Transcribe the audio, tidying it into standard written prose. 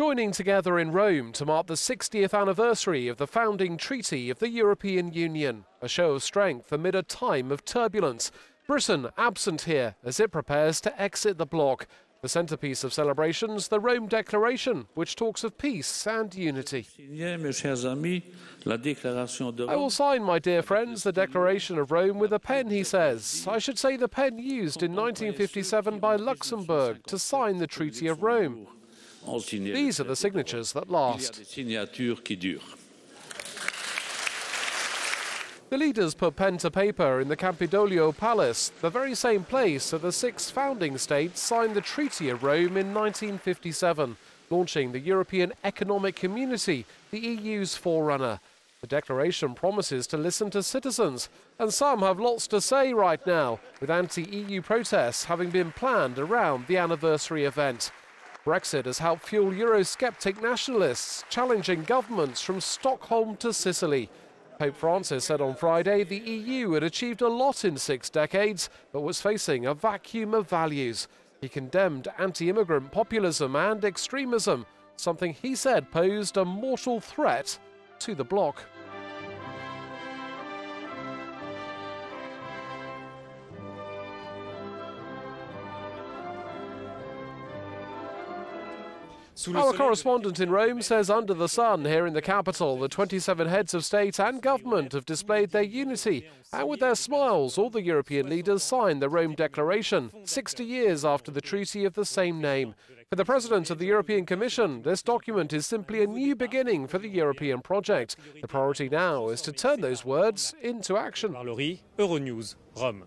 joining together in Rome to mark the 60th anniversary of the founding treaty of the European Union, a show of strength amid a time of turbulence. Britain absent here as it prepares to exit the bloc. The centrepiece of celebrations, the Rome Declaration, which talks of peace and unity. I will sign, my dear friends, the Declaration of Rome with a pen, he says. I should say the pen used in 1957 by Luxembourg to sign the Treaty of Rome. These are the signatures that last. The leaders put pen to paper in the Campidoglio Palace, the very same place that the six founding states signed the Treaty of Rome in 1957, launching the European Economic Community, the EU's forerunner. The declaration promises to listen to citizens, and some have lots to say right now, with anti-EU protests having been planned around the anniversary event. Brexit has helped fuel Eurosceptic nationalists, challenging governments from Stockholm to Sicily. Pope Francis said on Friday the EU had achieved a lot in 6 decades, but was facing a vacuum of values. He condemned anti-immigrant populism and extremism, something he said posed a mortal threat to the bloc. Our correspondent in Rome says under the sun here in the capital, the 27 heads of state and government have displayed their unity, and with their smiles all the European leaders signed the Rome Declaration, 60 years after the treaty of the same name. For the President of the European Commission, this document is simply a new beginning for the European project. The priority now is to turn those words into action. Euronews, Rome.